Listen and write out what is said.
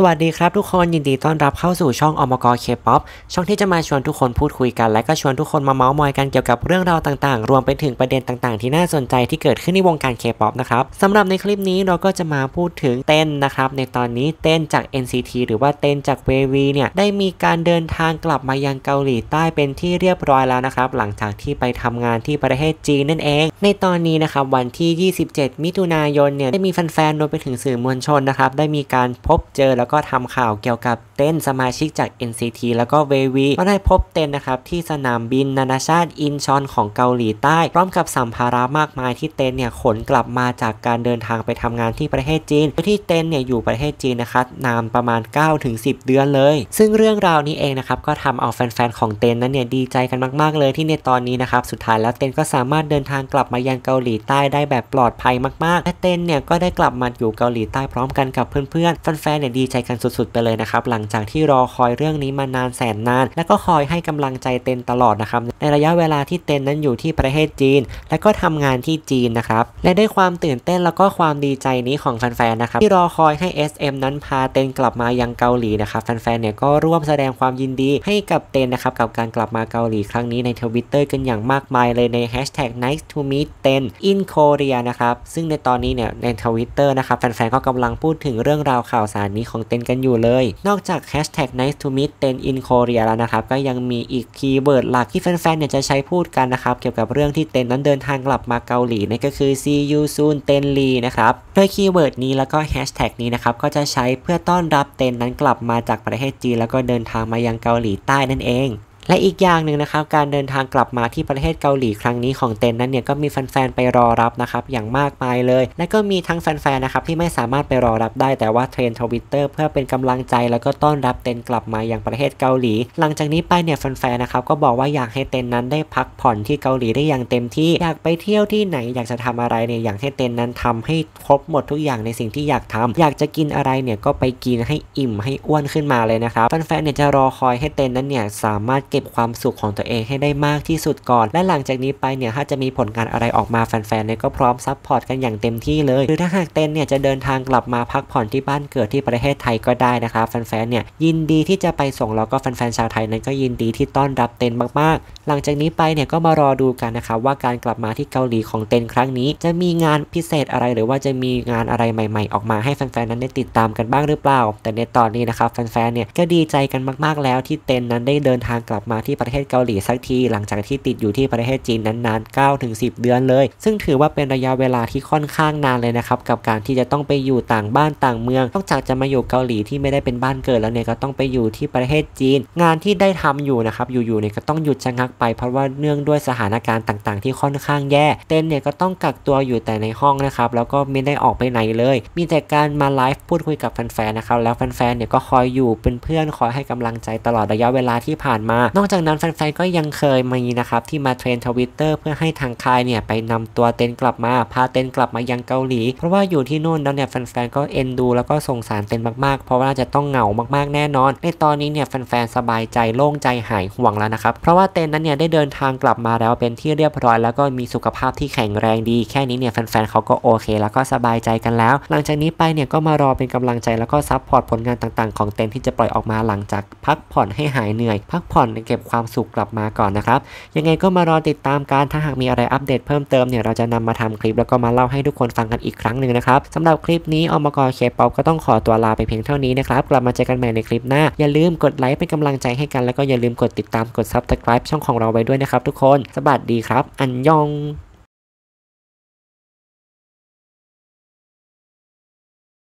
สวัสดีครับทุกคนยินดีต้อนรับเข้าสู่ช่องอมก.เคป๊อปช่องที่จะมาชวนทุกคนพูดคุยกันและก็ชวนทุกคนมาเม้ามอยกันเกี่ยวกับเรื่องราวต่างๆรวมไปถึงประเด็นต่างๆที่น่าสนใจที่เกิดขึ้นในวงการเคป๊อปนะครับสำหรับในคลิปนี้เราก็จะมาพูดถึงเต้นนะครับในตอนนี้เต้นจาก NCT หรือว่าเต้นจาก WV เนี่ยได้มีการเดินทางกลับมายังเกาหลีใต้เป็นที่เรียบร้อยแล้วนะครับหลังจากที่ไปทำงานที่ประเทศจีนนั่นเองในตอนนี้นะครับวันที่27มิถุนายนเนี่ยได้มีแฟนๆรวมไปถึงสื่อมวลชนนะครับได้มีการพบเจอแล้วก็ทำข่าวเกี่ยวกับเต้นสมาชิกจาก NCT แล้วก็ WV ก็ได้พบเต้นนะครับที่สนามบินนานาชาติอินชอนของเกาหลีใต้พร้อมกับสัมภาระมากมายที่เต้นเนี่ยขนกลับมาจากการเดินทางไปทำงานที่ประเทศจีนโดยที่เต้นเนี่ยอยู่ประเทศจีนนะครับนานประมาณ 9-10 เดือนเลยซึ่งเรื่องราวนี้เองนะครับก็ทำเอาแฟนๆของเต้นนั้นเนี่ยดีใจกันมากๆเลยที่ในตอนนี้นะครับสุดท้ายแล้วเต้นก็สามารถเดินทางกลับมายังเกาหลีใต้ได้แบบปลอดภัยมากๆและเต้นเนี่ยก็ได้กลับมาอยู่เกาหลีใต้พร้อมกันกับเพื่อนๆแฟนๆเนี่ยดีใจกันสุดๆไปเลยนะครับหลังจากที่รอคอยเรื่องนี้มานานแสนนานและก็คอยให้กำลังใจเต้นตลอดนะครับในระยะเวลาที่เต้นนั้นอยู่ที่ประเทศจีนและก็ทำงานที่จีนนะครับและด้วยความตื่นเต้นแล้วก็ความดีใจนี้ของแฟนๆนะครับที่รอคอยให้ SM นั้นพาเต้นกลับมายังเกาหลีนะครับแฟนๆเนี่ยก็ร่วมแสดงความยินดีให้กับเต้นนะครับกับการกลับมาเกาหลีครั้งนี้ใน Twitter กันอย่างมากมายเลยใน #nice to meet Ten in Korea นะครับซึ่งในตอนนี้เนี่ยใน Twitter นะครับแฟนๆก็กำลังพูดถึงเรื่องราวข่าวสารนี้ของเต้นกันอยู่เลยนอกจาก #nice to meet Ten in Korea แล้วนะครับก็ยังมีอีกคีย์เวิร์ดหลักที่แฟนๆเนี่ยจะใช้พูดกันนะครับเกี่ยวกับเรื่องที่เต้นนั้นเดินทางกลับมาเกาหลีนั่นก็คือ see you soon Ten Lee นะครับโดยคีย์เวิร์ดนี้แล้วก็แฮชแท็กนี้นะครับก็จะใช้เพื่อต้อนรับเต้นนั้นกลับมาจากประเทศจีนแล้วก็เดินทางมายังเกาหลีใต้นั่นเองและอีกอย่างหนึ่งนะครับการเดินทางกลับมาที่ประเทศเกาหลีครั้งนี้ของเต้นนั้นเนี่ยก็มีแฟนๆไปรอรับนะครับอย่างมากมายเลยและก็มีทั้งแฟนๆนะครับที่ไม่สามารถไปรอรับได้แต่ว่าเทรนด์ Twitter เพื่อเป็นกำลังใจแล้วก็ต้อนรับเต้นกลับมาอย่างประเทศเกาหลีหลังจากนี้ไปเนี่ยแฟนๆนะครับก็บอกว่าอยากให้เต้นนั้นได้พักผ่อนที่เกาหลีได้อย่างเต็มที่อยากไปเที่ยวที่ไหนอยากจะทำอะไรเนี่ยอยากให้เต้นนั้นทำให้ครบหมดทุกอย่างในสิ่งที่อยากทำอยากจะกินอะไรเนี่ยก็ไปกินให้อิ่มให้อ้วนขึ้นมาเลยนะครับแฟนๆเนี่ยจะรอคอยให้เต้นนั้นเนี่ยสามารถความสุขของตัวเองให้ได้มากที่สุดก่อนและหลังจากนี้ไปเนี่ยถ้าจะมีผลงานอะไรออกมาแฟนๆเนี่ยก็พร้อมซัพพอร์ตกันอย่างเต็มที่เลยหรือถ้าหากเต้นเนี่ยจะเดินทางกลับมาพักผ่อนที่บ้านเกิดที่ประเทศไทยก็ได้นะคะแฟนๆเนี่ยยินดีที่จะไปส่งแล้วก็แฟนๆชาวไทยนั้นก็ยินดีที่ต้อนรับเต้นมากๆหลังจากนี้ไปเนี่ยก็มารอดูกันนะคะว่าการกลับมาที่เกาหลีของเต้นครั้งนี้จะมีงานพิเศษอะไรหรือว่าจะมีงานอะไรใหม่ๆออกมาให้แฟนๆนั้นได้ติดตามกันบ้างหรือเปล่าแต่ในตอนนี้นะคะแฟนๆเนี่ยก็ดีใจกันมากๆแล้วที่เต้นนั้นได้เดินทางกลับมาที่ประเทศเกาหลีสักทีหลังจากที่ติดอยู่ที่ประเทศจีนนานๆ 9-10 เดือนเลยซึ่งถือว่าเป็นระยะเวลาที่ค่อนข้างนานเลยนะครับกับการที่จะต้องไปอยู่ต่างบ้านต่างเมืองนอกจากจะมาอยู่เกาหลีที่ไม่ได้เป็นบ้านเกิดแล้วเนี่ยก็ต้องไปอยู่ที่ประเทศจีนงานที่ได้ทำอยู่นะครับอยู่ๆเนี่ยก็ต้องหยุดชะงักไปเพราะว่าเนื่องด้วยสถานการณ์ต่างๆที่ค่อนข้างแย่เต้นเนี่ยก็ต้องกักตัวอยู่แต่ในห้องนะครับแล้วก็ไม่ได้ออกไปไหนเลยมีแต่การมาไลฟ์พูดคุยกับแฟนๆนะครับแล้วแฟนๆเนี่ยก็คอยอยู่เป็นเพื่อนคอยให้กำลังใจตลอดระยะเวลาที่ผ่านมานอกจากนั้นแฟนๆก็ยังเคยมีนะครับที่มาเทรน Twitter เพื่อให้ทางค่ายเนี่ยไปนำตัวเต้นกลับมาพาเต้นกลับมายังเกาหลีเพราะว่าอยู่ที่นู่นแล้วเนี่ยแฟนๆก็เอ็นดูแล้วก็สงสารเต้นมากๆเพราะว่าจะต้องเหงามากๆแน่นอนในตอนนี้เนี่ยแฟนๆสบายใจโล่งใจหายห่วงแล้วนะครับเพราะว่าเต้นนั้นเนี่ยได้เดินทางกลับมาแล้วเป็นที่เรียบร้อยแล้วก็มีสุขภาพที่แข็งแรงดีแค่นี้เนี่ยแฟนๆเขาก็โอเคแล้วก็สบายใจกันแล้วหลังจากนี้ไปเนี่ยก็มารอเป็นกำลังใจแล้วก็ซัพพอร์ตผลงานต่างๆของเต้นที่จะปล่อยออกมาหลังจากพักผ่อนให้หายเหนื่อยพักผ่อนเก็บความสุขกลับมาก่อนนะครับยังไงก็มารอติดตามการถ้าหากมีอะไรอัปเดตเพิ่มเติมเนี่ยเราจะนำมาทำคลิปแล้วก็มาเล่าให้ทุกคนฟังกันอีกครั้งหนึ่งนะครับสำหรับคลิปนี้อมกเคป๊อปก็ต้องขอตัวลาไปเพียงเท่านี้นะครับกลับมาเจอกันใหม่ในคลิปหน้าอย่าลืมกดไลค์เป็นกำลังใจให้กันแล้วก็อย่าลืมกดติดตามกด Subscribe ช่องของเราไว้ด้วยนะครับทุกคนสวัสดีครับอันยอง